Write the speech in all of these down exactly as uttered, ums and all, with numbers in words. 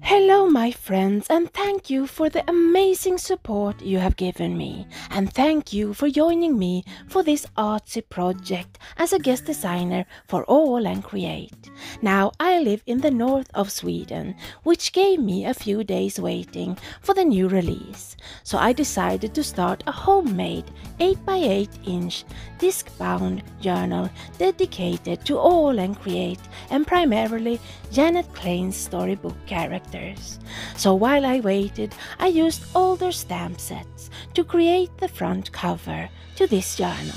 Hello my friends, and thank you for the amazing support you have given me, and thank you for joining me for this artsy project as a guest designer for All and Create. Now I live in the north of Sweden, which gave me a few days waiting for the new release, so I decided to start a homemade eight by eight inch disc-bound journal dedicated to All and Create and primarily Janet Klein's storybook characters. So while I waited, I used older stamp sets to create the front cover to this journal.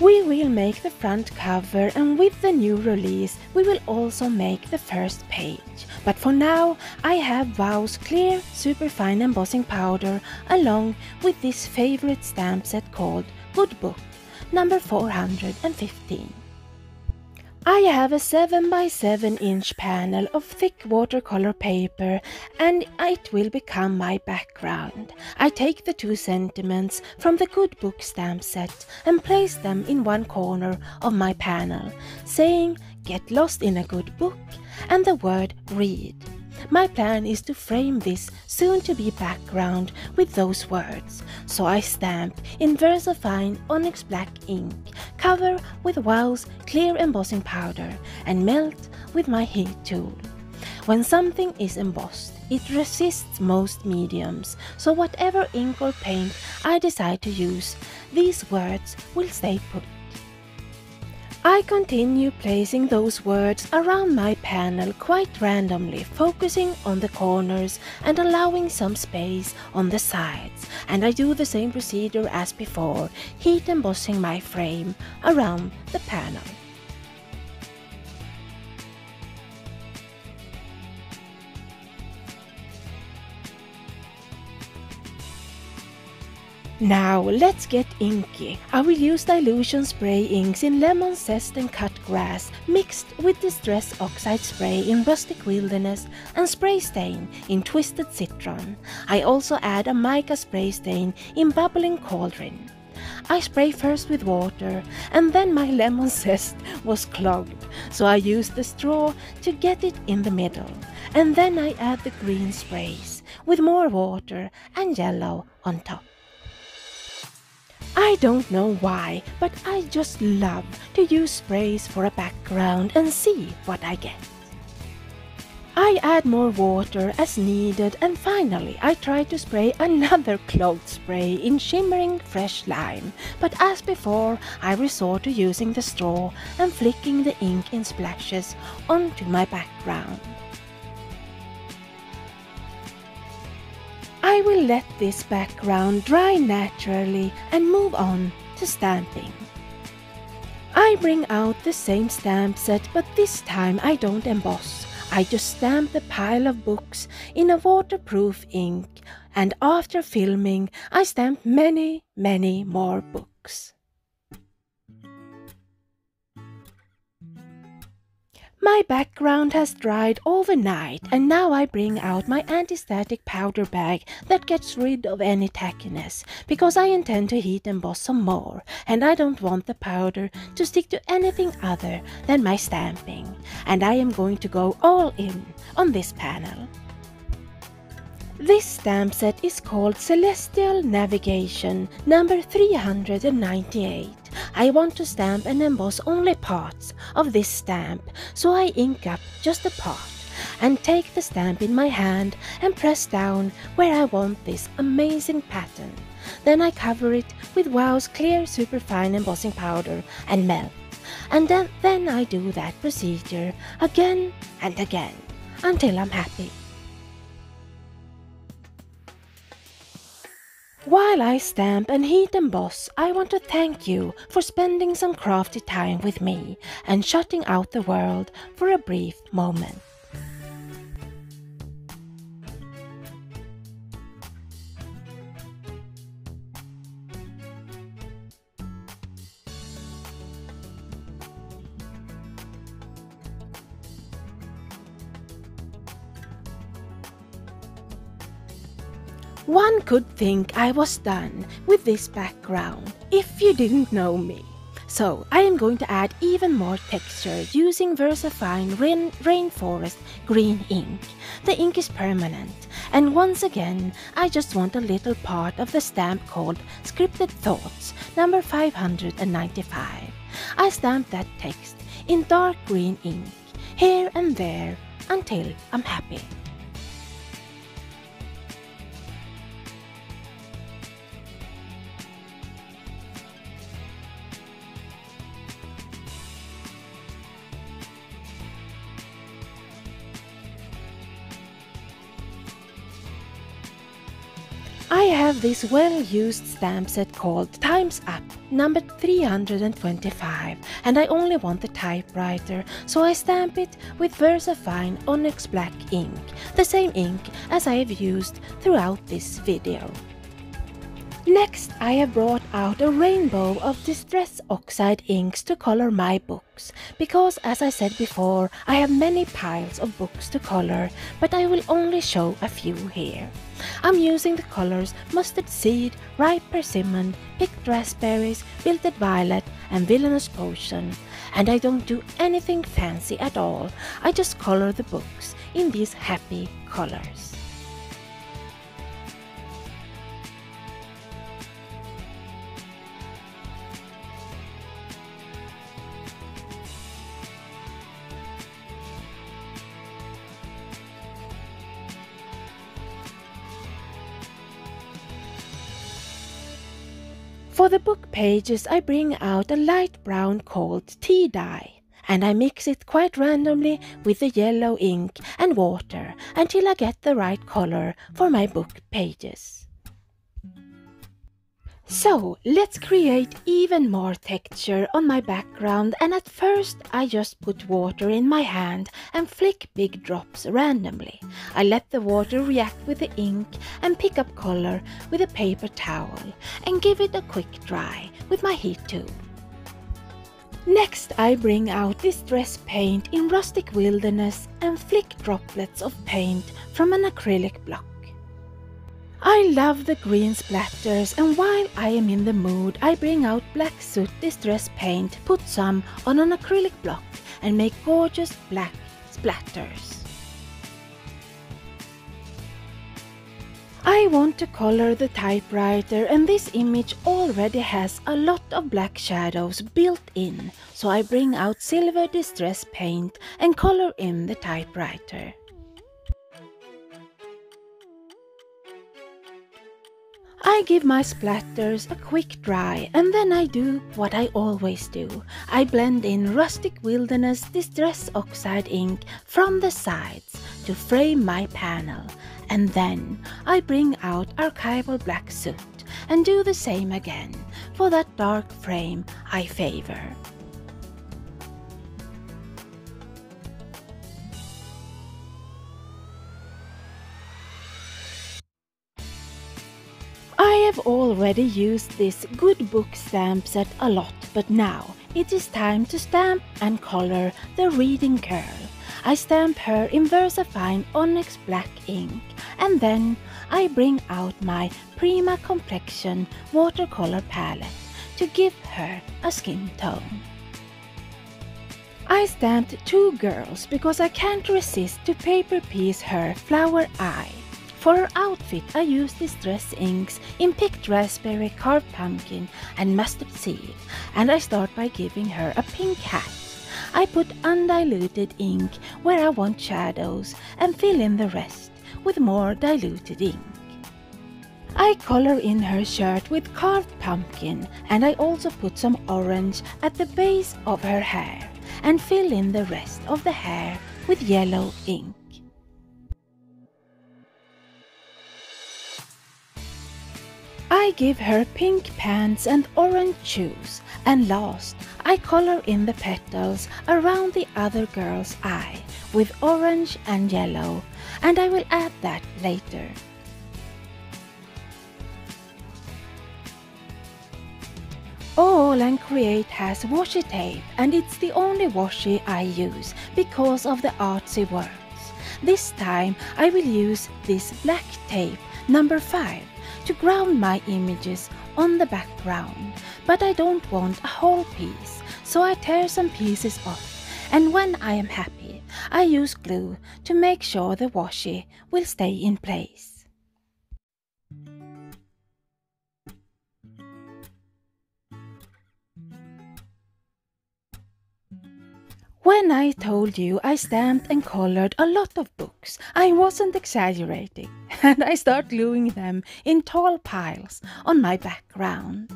We will make the front cover, and with the new release we will also make the first page. But for now I have Wow's clear superfine embossing powder along with this favorite stamp set called Good Book, number four hundred fifteen. I have a seven by seven inch panel of thick watercolor paper, and it will become my background. I take the two sentiments from the Good Book stamp set and place them in one corner of my panel, saying "Get lost in a good book" and the word "read." My plan is to frame this soon-to-be background with those words, so I stamp in Versafine Onyx Black ink, cover with Wow's clear embossing powder, and melt with my heat tool. When something is embossed, it resists most mediums, so whatever ink or paint I decide to use, these words will stay put. I continue placing those words around my panel quite randomly, focusing on the corners and allowing some space on the sides, and I do the same procedure as before, heat embossing my frame around the panel. Now let's get inky. I will use Dilutions Spray Inks in Lemon Zest and Cut Grass, mixed with Distress Oxide Spray in Rustic Wilderness and Spray Stain in Twisted Citron. I also add a Mica Spray Stain in Bubbling Cauldron. I spray first with water, and then my lemon zest was clogged, so I used the straw to get it in the middle, and then I add the green sprays with more water and yellow on top. I don't know why, but I just love to use sprays for a background and see what I get. I add more water as needed, and finally I try to spray another clogged spray in Shimmering Fresh Lime, but as before I resort to using the straw and flicking the ink in splashes onto my background. I will let this background dry naturally and move on to stamping. I bring out the same stamp set, but this time I don't emboss. I just stamp the pile of books in a waterproof ink, and after filming I stamp many, many more books. My background has dried overnight, and now I bring out my anti-static powder bag that gets rid of any tackiness, because I intend to heat emboss some more, and I don't want the powder to stick to anything other than my stamping, and I am going to go all in on this panel. This stamp set is called Celestial Navigation, number three hundred ninety-eight. I want to stamp and emboss only parts of this stamp, so I ink up just a part and take the stamp in my hand and press down where I want this amazing pattern. Then I cover it with Wow's clear superfine embossing powder and melt, and then, then I do that procedure again and again until I'm happy. While I stamp and heat emboss, I want to thank you for spending some crafty time with me and shutting out the world for a brief moment. One could think I was done with this background if you didn't know me. So I am going to add even more texture using Versafine Rain Rainforest Green ink. The ink is permanent, and once again I just want a little part of the stamp called Scripted Thoughts, number five hundred ninety-five. I stamp that text in dark green ink, here and there, until I'm happy. I have this well-used stamp set called Time's Up, number three hundred twenty-five, and I only want the typewriter, so I stamp it with Versafine Onyx Black ink, the same ink as I have used throughout this video. Next, I have brought out a rainbow of Distress Oxide inks to color my books, because as I said before, I have many piles of books to color, but I will only show a few here. I'm using the colors Mustard Seed, Ripe Persimmon, Picked Raspberries, Wilted Violet and Villainous Potion. And I don't do anything fancy at all, I just color the books in these happy colors. For the book pages, I bring out a light brown called tea dye, and I mix it quite randomly with the yellow ink and water until I get the right color for my book pages. So let's create even more texture on my background, and at first I just put water in my hand and flick big drops randomly. I let the water react with the ink and pick up color with a paper towel and give it a quick dry with my heat tube. Next, I bring out Distress Paint in Rustic Wilderness and flick droplets of paint from an acrylic block. I love the green splatters, and while I am in the mood, I bring out Black Soot Distress Paint, put some on an acrylic block and make gorgeous black splatters. I want to color the typewriter, and this image already has a lot of black shadows built in, so I bring out Silver Distress Paint and color in the typewriter. I give my splatters a quick dry, and then I do what I always do. I blend in Rustic Wilderness Distress Oxide ink from the sides to frame my panel, and then I bring out Archival Black Soot and do the same again for that dark frame I favor. I have already used this Good Book stamp set a lot, but now it is time to stamp and color the reading girl. I stamp her in Versafine Onyx Black ink, and then I bring out my Prima Complexion watercolor palette to give her a skin tone. I stamped two girls because I can't resist to paper piece her flower eye. For her outfit, I used Distress inks in Picked Raspberry, Carved Pumpkin and Mustard Seed, and I start by giving her a pink hat. I put undiluted ink where I want shadows and fill in the rest with more diluted ink. I color in her shirt with Carved Pumpkin, and I also put some orange at the base of her hair and fill in the rest of the hair with yellow ink. I give her pink pants and orange shoes, and last, I color in the petals around the other girl's eye with orange and yellow, and I will add that later. All and Create has washi tape, and it's the only washi I use because of the artsy words. This time I will use this black tape, number five, to ground my images on the background, but I don't want a whole piece, so I tear some pieces off, and when I am happy, I use glue to make sure the washi will stay in place. When I told you I stamped and colored a lot of books, I wasn't exaggerating, and I start gluing them in tall piles on my background.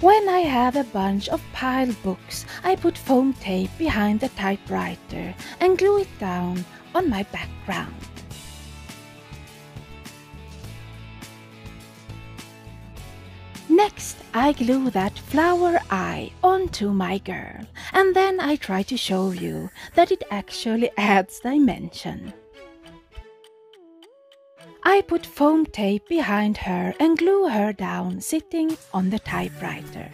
When I have a bunch of piled books, I put foam tape behind the typewriter and glue it down on my background. Next, I glue that flower eye onto my girl, and then I try to show you that it actually adds dimension. I put foam tape behind her and glue her down sitting on the typewriter.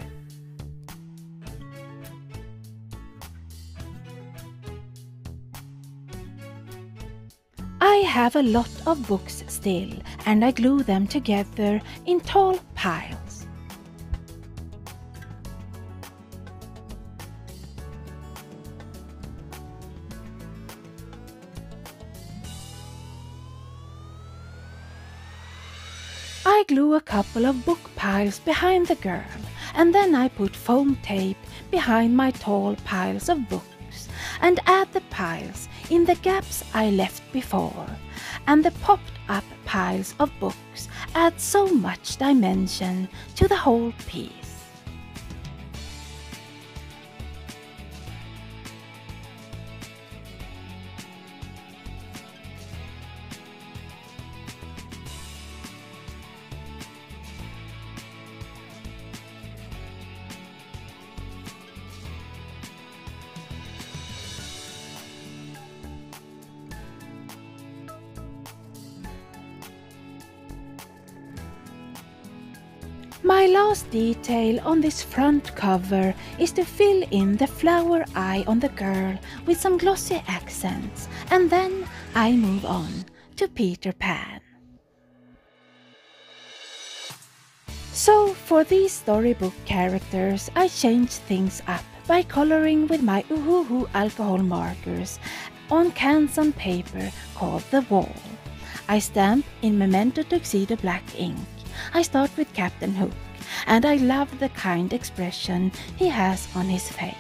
I have a lot of books still, and I glue them together in tall piles. I glue a couple of book piles behind the girl, and then I put foam tape behind my tall piles of books and add the piles in the gaps I left before, and the popped up piles of books add so much dimension to the whole piece. My last detail on this front cover is to fill in the flower eye on the girl with some glossy accents, and then I move on to Peter Pan. So for these storybook characters, I change things up by coloring with my Uhuhu alcohol markers on Canson paper called The Wall. I stamp in Memento Tuxedo black ink. I start with Captain Hook, and I love the kind expression he has on his face.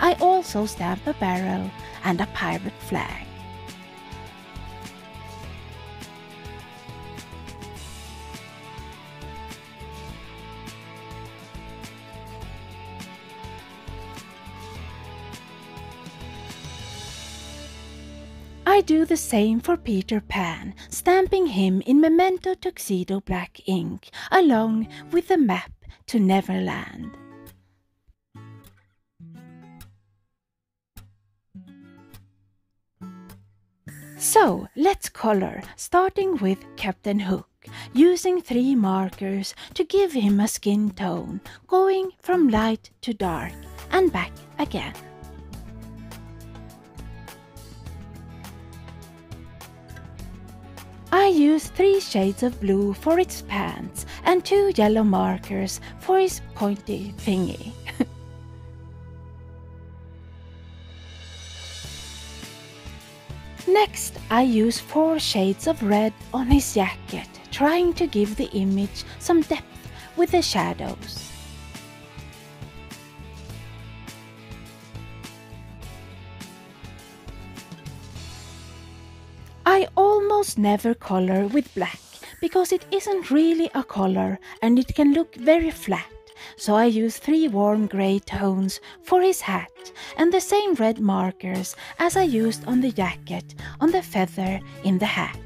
I also stamp a barrel and a pirate flag. I do the same for Peter Pan, stamping him in Memento Tuxedo black ink, along with the map to Neverland. So let's color, starting with Captain Hook, using three markers to give him a skin tone, going from light to dark and back again. I use three shades of blue for its pants and two yellow markers for his pointy thingy. Next, I use four shades of red on his jacket, trying to give the image some depth with the shadows. I almost never color with black, because it isn't really a color and it can look very flat, so I use three warm grey tones for his hat and the same red markers as I used on the jacket on the feather in the hat.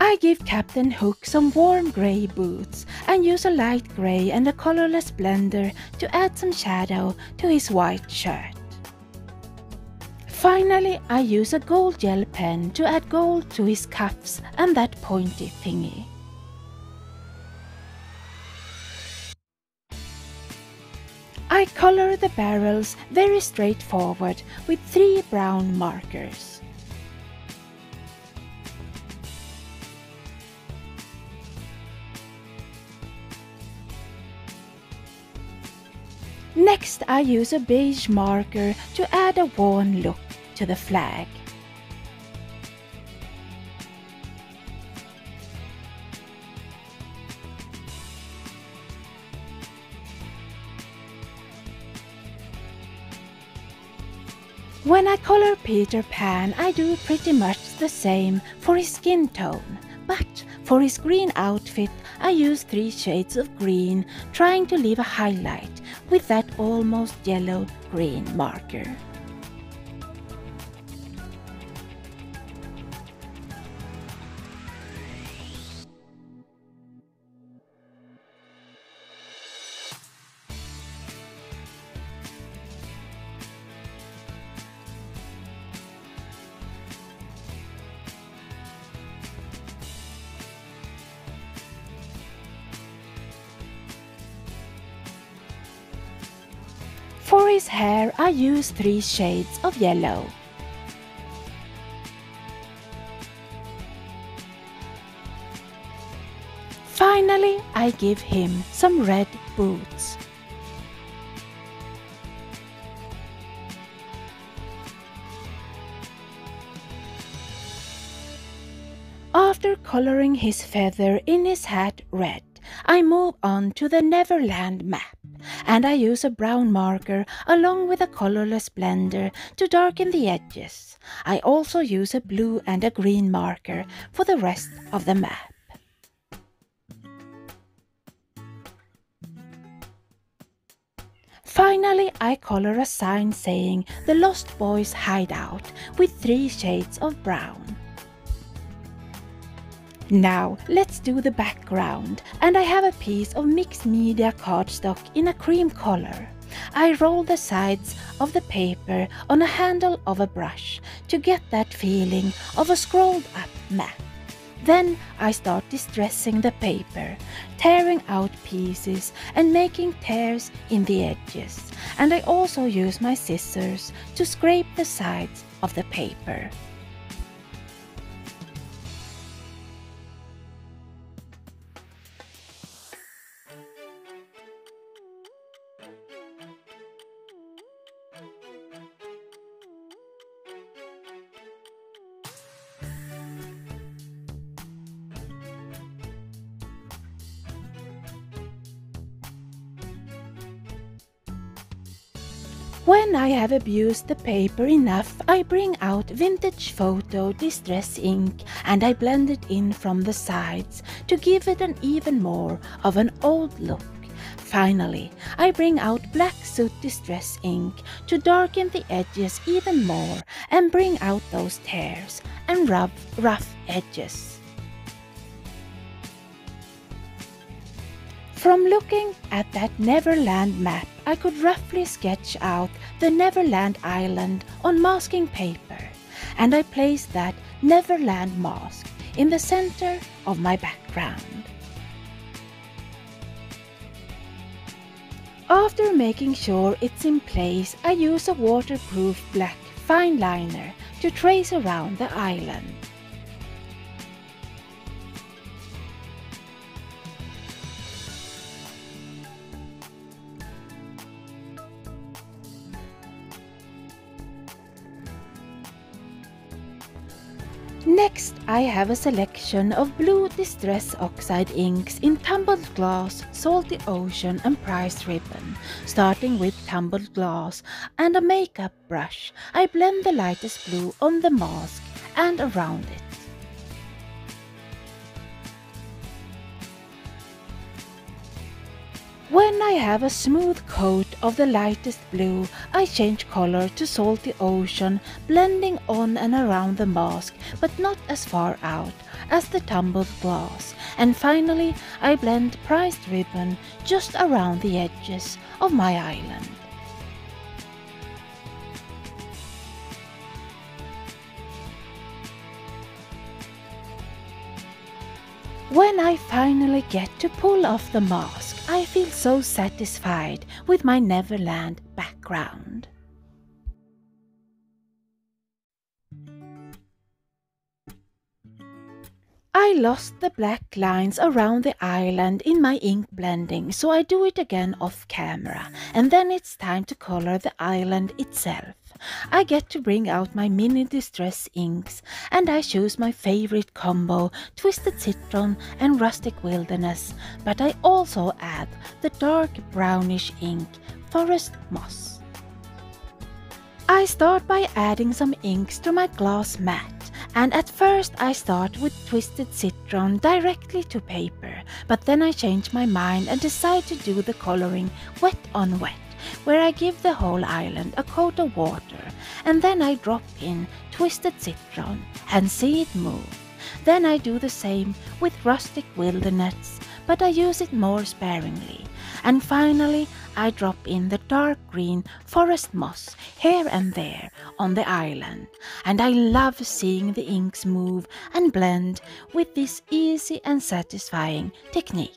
I give Captain Hook some warm grey boots and use a light grey and a colorless blender to add some shadow to his white shirt. Finally, I use a gold gel pen to add gold to his cuffs and that pointy thingy. I color the barrels very straightforward with three brown markers. Next, I use a beige marker to add a worn look to the flag. When I color Peter Pan, I do pretty much the same for his skin tone, but for his green outfit I use three shades of green, trying to leave a highlight with that almost yellow green marker. For his hair, I use three shades of yellow. Finally, I give him some red boots. After coloring his feather in his hat red, I move on to the Neverland map, and I use a brown marker along with a colorless blender to darken the edges. I also use a blue and a green marker for the rest of the map. Finally, I color a sign saying "The Lost Boys Hideout" with three shades of brown. Now, let's do the background, and I have a piece of mixed media cardstock in a cream color. I roll the sides of the paper on a handle of a brush to get that feeling of a scrolled up map. Then I start distressing the paper, tearing out pieces and making tears in the edges, and I also use my scissors to scrape the sides of the paper. When I have abused the paper enough, I bring out Vintage Photo Distress Ink and I blend it in from the sides to give it an even more of an old look. Finally, I bring out Black Soot Distress Ink to darken the edges even more and bring out those tears and rub rough edges. From looking at that Neverland map, I could roughly sketch out the Neverland Island on masking paper, and I placed that Neverland mask in the center of my background. After making sure it's in place, I use a waterproof black fine liner to trace around the island. Next, I have a selection of blue Distress Oxide Inks in Tumbled Glass, Salty Ocean and Prize Ribbon. Starting with Tumbled Glass and a makeup brush, I blend the lightest blue on the mask and around it. When I have a smooth coat of the lightest blue, I change color to Salty Ocean, blending on and around the mask, but not as far out as the Tumbled Glass. And finally, I blend Prized Ribbon just around the edges of my island. When I finally get to pull off the mask, I feel so satisfied with my Neverland background. I lost the black lines around the island in my ink blending, so I do it again off camera, and then it's time to color the island itself. I get to bring out my mini distress inks, and I choose my favorite combo, Twisted Citron and Rustic Wilderness, but I also add the dark brownish ink, Forest Moss. I start by adding some inks to my glass mat, and at first I start with Twisted Citron directly to paper, but then I change my mind and decide to do the coloring wet on wet, where I give the whole island a coat of water, and then I drop in Twisted Citron and see it move. Then I do the same with Rustic Wilderness, but I use it more sparingly. And finally, I drop in the dark green Forest Moss here and there on the island. And I love seeing the inks move and blend with this easy and satisfying technique.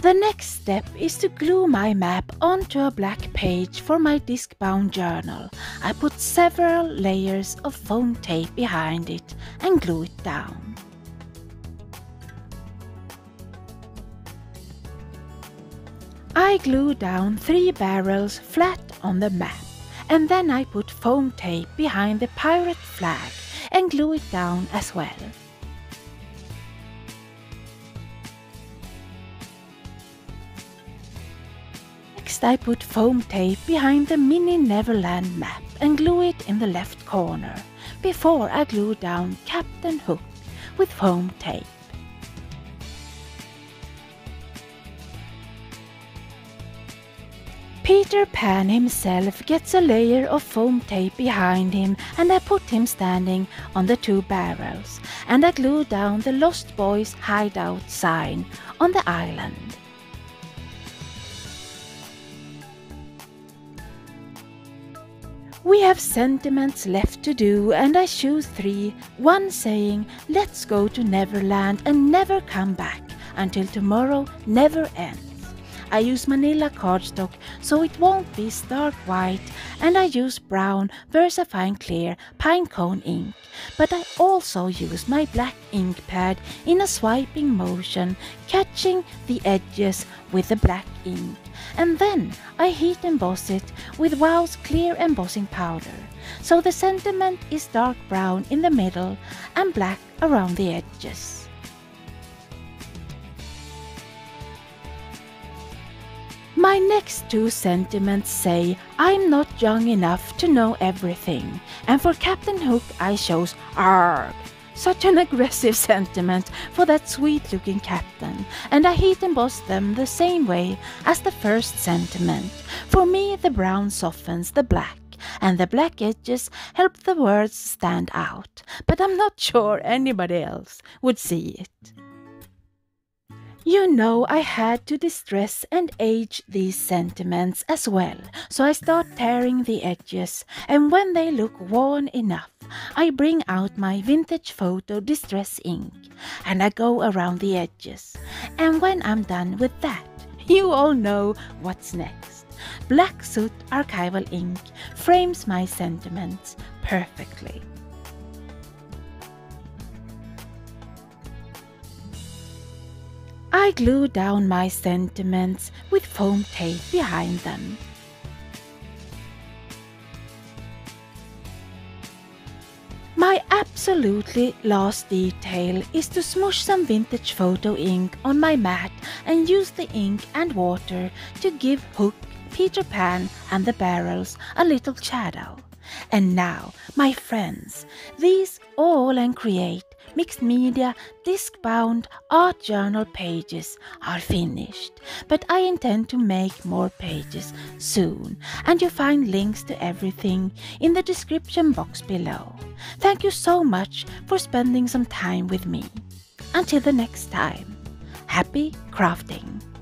The next step is to glue my map onto a black page for my disc-bound journal. I put several layers of foam tape behind it and glue it down. I glue down three barrels flat on the map, and then I put foam tape behind the pirate flag and glue it down as well. Next, I put foam tape behind the mini Neverland map and glue it in the left corner, before I glue down Captain Hook with foam tape. Peter Pan himself gets a layer of foam tape behind him, and I put him standing on the two barrels, and I glue down the Lost Boys hideout sign on the island. We have sentiments left to do, and I choose three, one saying, "Let's go to Neverland and never come back until tomorrow never ends." I use manila cardstock so it won't be stark white, and I use brown Versafine Clear Pinecone ink, but I also use my black ink pad in a swiping motion, catching the edges with the black ink. And then I heat emboss it with Wow's clear embossing powder, so the sentiment is dark brown in the middle and black around the edges. My next two sentiments say, "I'm not young enough to know everything," and for Captain Hook I chose "Arg." Such an aggressive sentiment for that sweet-looking captain, and I heat emboss them the same way as the first sentiment. For me, the brown softens the black, and the black edges help the words stand out, but I'm not sure anybody else would see it. You know, I had to distress and age these sentiments as well, so I start tearing the edges, and when they look worn enough, I bring out my vintage photo distress ink, and I go around the edges. And when I'm done with that, you all know what's next. Black soot archival ink frames my sentiments perfectly. I glue down my sentiments with foam tape behind them. My absolutely last detail is to smoosh some vintage photo ink on my mat and use the ink and water to give Hook, Peter Pan and the barrels a little shadow. And now, my friends, these all and create mixed media, disc-bound art journal pages are finished, but I intend to make more pages soon, and you find links to everything in the description box below. Thank you so much for spending some time with me. Until the next time, happy crafting!